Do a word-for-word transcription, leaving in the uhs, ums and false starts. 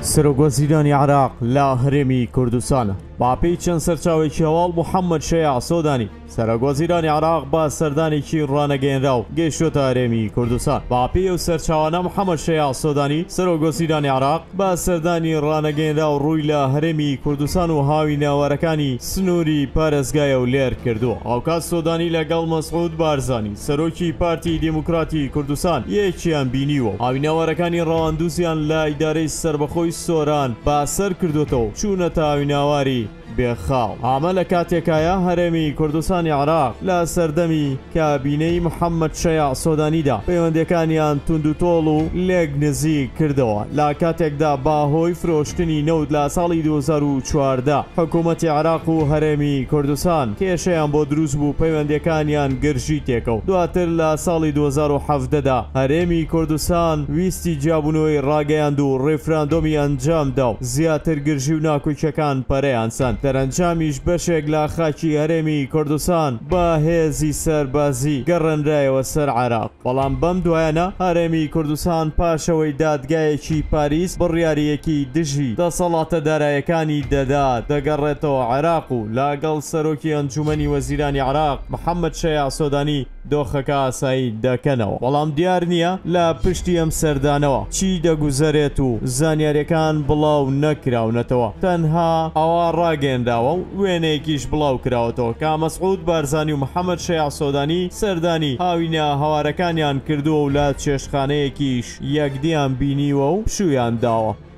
سرگوزیدانی عراق لا هرمی کردستان با پی چند سرچاوی چهوال محمد شیع سودانی سرگوزیدانی عراق با سردانی چین رانگین رو گشت هرمی کردستان با پی و سرچاوانه محمد شیع سودانی سرگوزیدانی عراق با سردانی رانگین رو روی لا هرمی کردستان و هاوی نوارکانی سنوری پارزگای و لیر کردو اوکاس سودانی لگل مسعود بارزانی سروکی پارتی دموکراتی کردستان یکی هم بینیو هاوی نوارکانی رواندوسیان لا اداره سربخوی سوران با سر کردوتو چون تاویناواری بخاو عمل کاتیکایا هرمی کردستان عراق لا سردمی کابینه محمد شیع سودانی دا پیوندکانیان تندوتولو لگ نزیک کردوا لا کاتیک دا با هوی فروشتنی نود لا سالی دوهزار و چوارده حکومت عراق و هرمی کردستان کێشەیان بۆ دروست بوو پیوندکانیان گرژی تێکەو دواتر لا سالی دوهزار و سەد دا هرمی کردستان ویستی جابونەوەی ڕاگەیاند و ڕێفراندۆمی ئەنجام دا زیاتر گرژی و ناکۆچیەکان پەرەیان ساند دەرەنجامیش بەشێک لە خاکی هەرێمی کوردستان بە هێزی سەربازی گەڕێنرایەوە سەر عێراق بەڵام بەم دوایانە هەرێمی کوردستان پاشەوەی دادگایەکی پاریس بڕیاریەکی دژی دەسەڵاتە داراییەکانی دەدا دەگەڕێتەوە عێراق و لاگەڵ سەرۆکی ئەنجومەنی وەزیرانی عێراق محەممەد شیع سۆدانی دۆخەکە ئاسایی دەکەنەوە بەڵام دیار نییە لە پشتی ئەم سەردانەوە چی دەگوزەرێت و زانیاریەکان بڵاو نەکراونەتەوە تەنها ئەوە ڕاگەنداوە و وێنەیەکیش بڵاو کراوەتەوە کە مەسعود بارزانی و محەممەد شیع سۆدانی سەردانی هاوینە هەوارەکانیان کردووە و لە چێشخانەیەکیش یەکدیان بینیوە و پشویان داوە.